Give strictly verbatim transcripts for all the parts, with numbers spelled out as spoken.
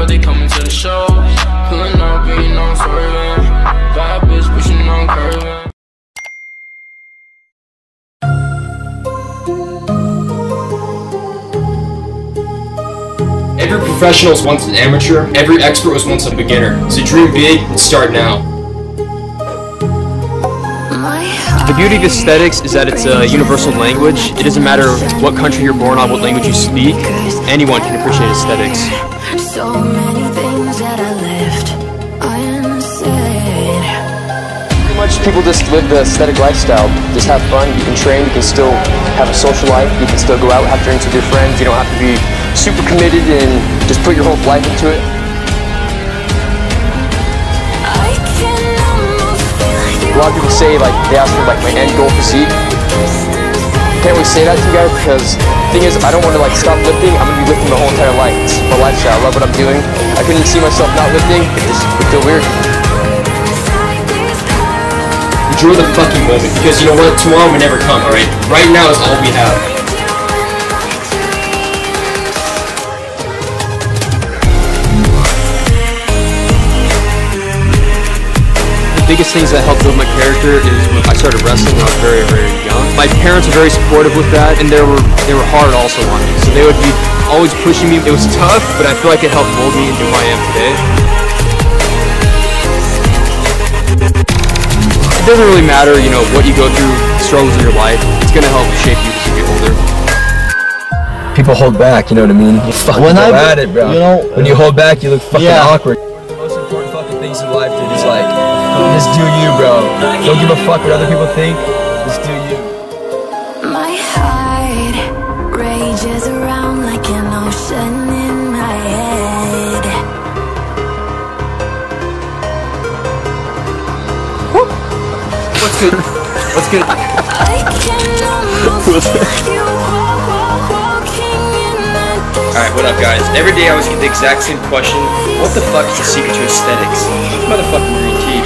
but they coming to the show. Pulling up, and you know I'm swerving. Bad bitch, but you know I'm curving. Every professional is once an amateur, every expert was once a beginner. So dream big and start now. The beauty of aesthetics is that it's a universal language. It doesn't matter what country you're born on, what language you speak, anyone can appreciate aesthetics. So many things that I left unsaid. Pretty much people just live the aesthetic lifestyle. Just have fun, you can train, you can still have a social life, you can still go out, have drinks with your friends, you don't have to be super committed and just put your whole life into it. A lot of people say, like, they ask for, like, my end goal physique. Can't really say that to you guys because the thing is, I don't want to, like, stop lifting. I'm going to be lifting my whole entire life. It's my lifestyle. I love what I'm doing. I couldn't see myself not lifting. It just would feel weird. Enjoy the fucking moment because you know what? Tomorrow may never come, alright? Right now is all we have. The biggest things that helped build my character is when I started wrestling when I was very, very young. My parents were very supportive with that, and they were they were hard also on me. So they would be always pushing me. It was tough, but I feel like it helped mold me into who I am today. It doesn't really matter, you know, what you go through, struggles in your life. It's gonna help shape you as you get older. People hold back, you know what I mean? You fucking when go I, at it, bro. You know, when you hold back, you look fucking yeah. awkward. One of the most important fucking things in life, dude, is like. Just do you, bro. Don't give a fuck what other people think. Just do you. My heart rages around like an ocean in my head. Woo. What's good? What's good? Alright, what up, guys? Every day I always get the exact same question. What the fuck is the secret to aesthetics? Motherfucking green tea.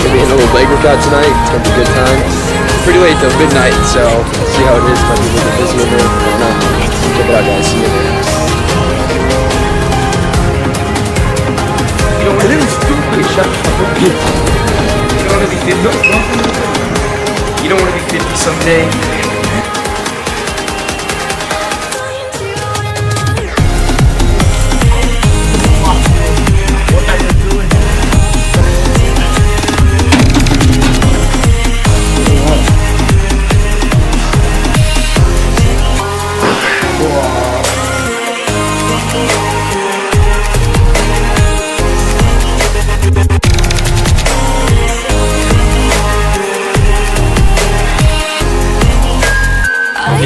Hitting a little leg workout tonight. It's gonna be a good time. It's pretty late though, midnight, so we'll see how it is. Might be a little bit busy over there. No, check it out, guys. See you later. Yo, my little stupid. Shut the fuck up. You don't want to be fifty. You don't want to be fifty someday.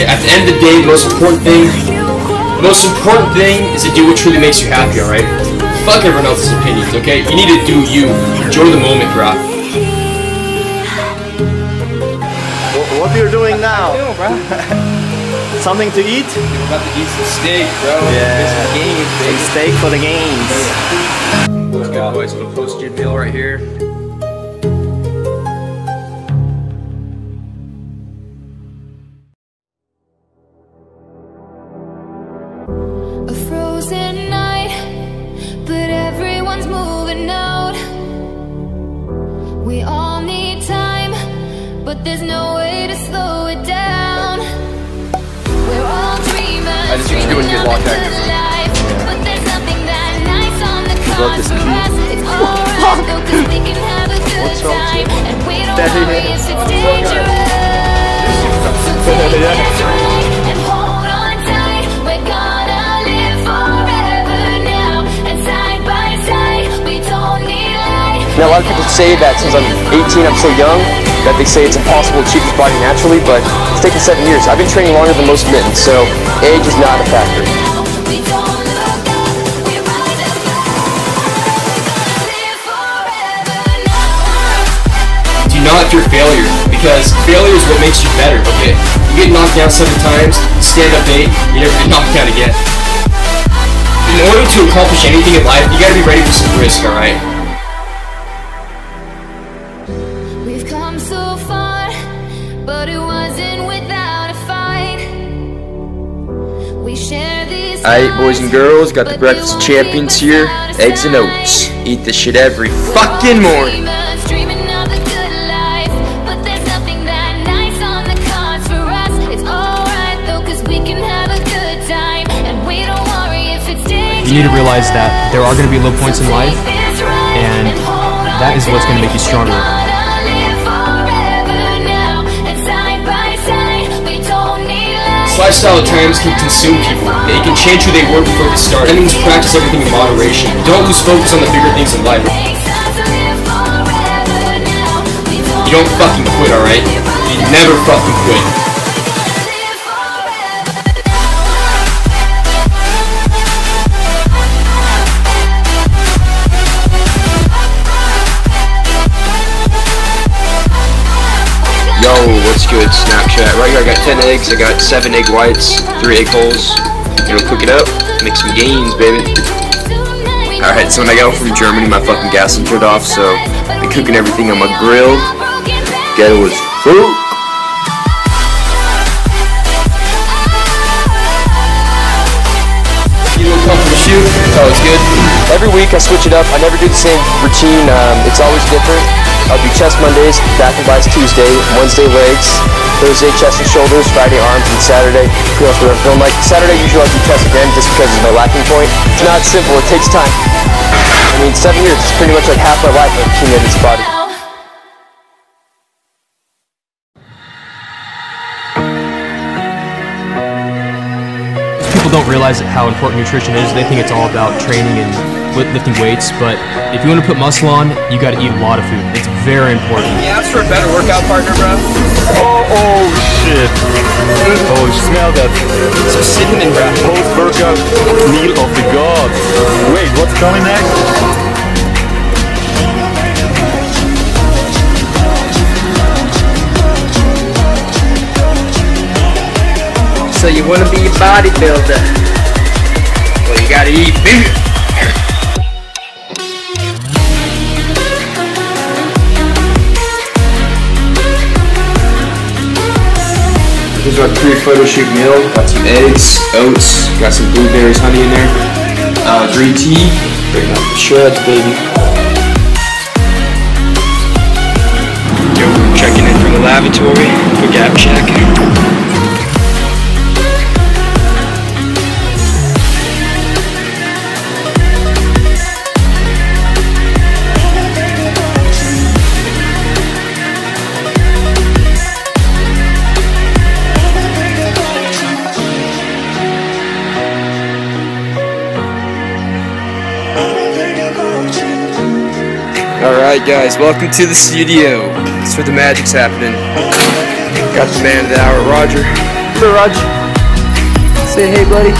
At the end of the day, the most important thing, the most important thing is to do what truly makes you happy, alright? Fuck everyone else's opinions, okay? You need to do you. Enjoy the moment, bro. What you're doing now? What are you doing, bro? Something to eat? We're about to eat some steak, bro. Yeah. Some game, some steak for the games. Let's go, boys. We'll post your meal right here. There's no way to slow it down. We're all dreamers. I just dreaming of the life, but there's nothing that nice on the card for us. It's alright though, cause we can have a good time, and we don't worry if it's dangerous. So take it right and hold on tight. We're gonna live forever now, and side by side, we don't need light. Now a lot of people say that since I'm eighteen, I'm so young, that they say it's impossible to achieve this body naturally, but it's taken seven years. I've been training longer than most men, so age is not a factor. Do not fear failure, because failure is what makes you better, okay? You get knocked down seven times, stand up eight, you never get knocked down again. In order to accomplish anything in life, you gotta be ready for some risk, alright? But it wasn't without a fight. Alright, boys and girls, got the breakfast champions here. Eggs and oats. Eat this shit every fucking morning. You need to realize that there are going to be low points in life, and that is what's going to make you stronger. Lifestyle at times can consume people. They can change who they were before they start. That means practice everything in moderation. Don't lose focus on the bigger things in life. You don't fucking quit, alright? You never fucking quit. Yo, what's good, Snapchat? Right here I got ten eggs, I got seven egg whites, three egg holes. You know, cook it up, make some gains, baby. Alright, so when I got from Germany, my fucking gas was turned off, so I've been cooking everything on my grill. Get it with food. Shoot, it's always good. Every week I switch it up. I never do the same routine. Um, it's always different. I'll do chest Mondays, back and buys Tuesday, Wednesday legs, Thursday chest and shoulders, Friday arms, and Saturday. Who else do I film like? Saturday usually I do chest again just because it's my lacking point. It's not simple. It takes time. I mean, seven years is pretty much like half my life I've accumulated this body. People don't realize how important nutrition is. They think it's all about training and lifting weights, but if you want to put muscle on, you got to eat a lot of food. It's very important. Yeah, ask for a better workout partner, bro. Oh, oh shit. Oh, smell that. So sitting in breath. Post-workout meal of the gods. Wait, what's coming next? So you want to be a bodybuilder, well you gotta eat beef. Here's our pre-photo shoot meal. Got some eggs, oats, got some blueberries, honey in there, uh, green tea, bring out the shreds, baby. Yo, we're checking in from the lavatory for Gap Check. Alright guys, welcome to the studio. That's where the magic's happening. Got the man of the hour, Roger. Hey Roger. Say hey buddy.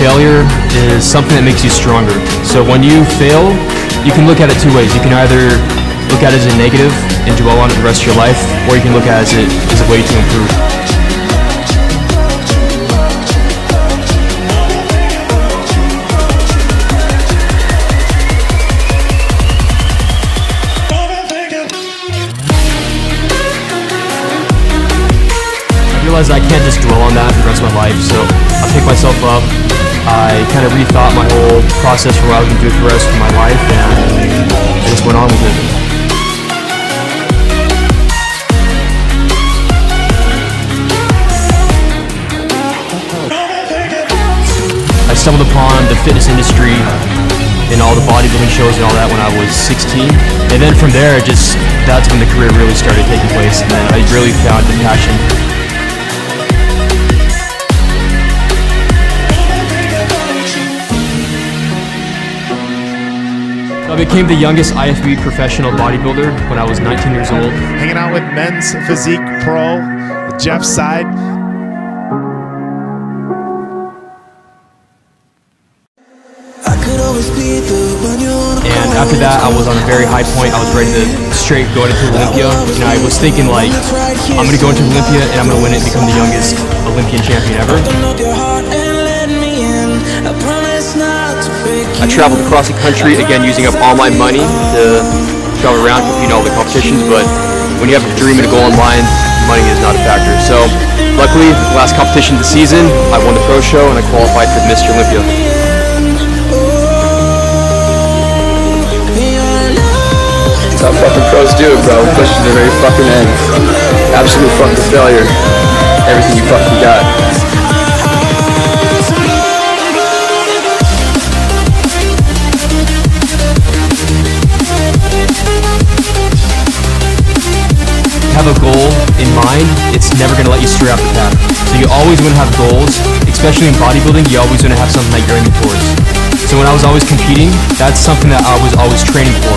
Failure is something that makes you stronger. So when you fail, you can look at it two ways. You can either look at it as a negative and dwell on it the rest of your life, or you can look at it as a way to improve. I realized I can't just dwell on that for the rest of my life, so I picked myself up. I kind of rethought my whole process for what I was going to do for the rest of my life, and I just went on with it. I stumbled upon the fitness industry and all the bodybuilding shows and all that when I was sixteen. And then from there, just that's when the career really started taking place, and then I really found the passion. I became the youngest I F B B professional bodybuilder when I was nineteen years old. Hanging out with Men's Physique Pro, Jeff Seid. And after that, I was on a very high point. I was ready to straight go into Olympia, and I was thinking like, I'm gonna go into Olympia and I'm gonna win it and become the youngest Olympian champion ever. I traveled across the country, again, using up all my money to travel around, compete in all the competitions, but when you have a dream and a goal in mind, money is not a factor. So, luckily, the last competition of the season, I won the pro show and I qualified for Mister Olympia. That's how fucking pros do it, bro. Push to the very fucking end. Absolute fucking failure. Everything you fucking got. Have a goal in mind, it's never going to let you stray off the path. So you always want to have goals, especially in bodybuilding. You always want to have something that you're aiming towards. So when I was always competing, that's something that I was always training for.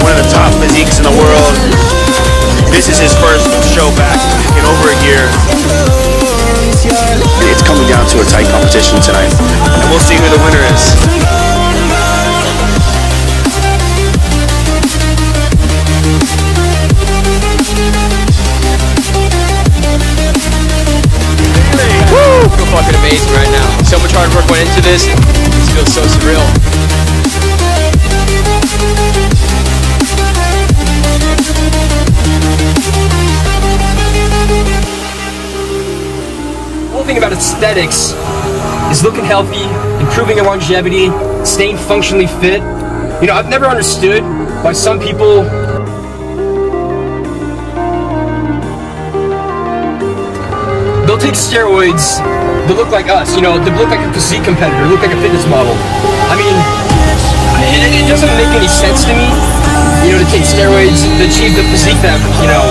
One of the top physiques in the world. This is his first show back in over a year. It's coming down to a tight competition tonight, and we'll see who the winner is. Woo! I feel fucking amazing right now. So much hard work went into this, and it feels so surreal. Thing about aesthetics is looking healthy, improving your longevity, staying functionally fit. You know, I've never understood why some people they'll take steroids that look like us, you know, they look like a physique competitor, look like a fitness model. I mean, it, it doesn't make any sense to me, you know, to take steroids to achieve the physique that, you know,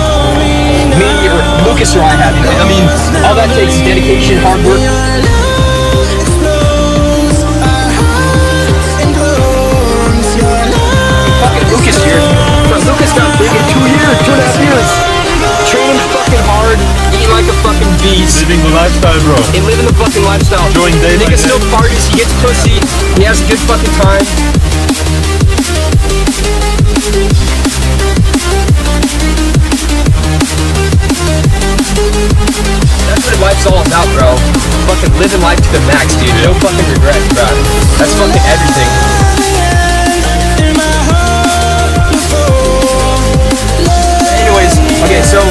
me or Lucas or I have, you know? I mean, all that takes is dedication, hard work. Fucking Lucas here. But Lucas got big in two years, two and a half years. Training fucking hard, eating like a fucking beast. Living the lifestyle, bro. And living the fucking lifestyle. Enjoying day by day. Nigga still parties, he gets pussy, he has a good fucking time. Life's all about, bro. Fucking living life to the max, dude. No fucking regrets, bro. That's fucking everything. Anyways, okay, so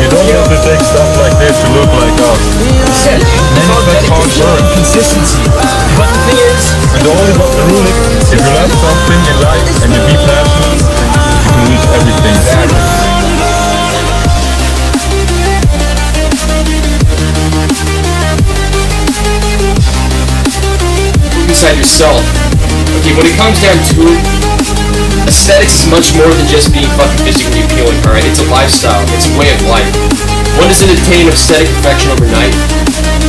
you don't you have know, to take stuff like this to look like us. Yeah, dude. It's all dedication and consistency. But the thing is, and the only one rule is, if you love something in life and you be passionate, you can reach everything. Exactly. Inside yourself. Okay, when it comes down to it, aesthetics is much more than just being fucking physically appealing, alright? It's a lifestyle, it's a way of life. One doesn't attain aesthetic perfection overnight.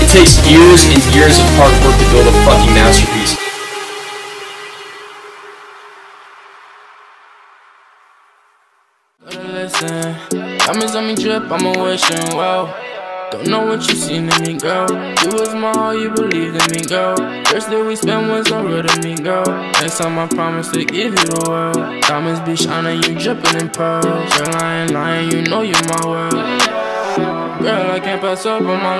It takes years and years of hard work to build a fucking masterpiece. Listen, diamonds on me drip, I'm a wishing well. Don't know what you seen in me, girl. You was my all, you believed in me, girl. First day we spent was no real to me, girl. Next time I promise to give you the world. Diamonds be shining, you dripping in pearls. You're lying, lying, you know you're my world. Girl, I can't pass up on my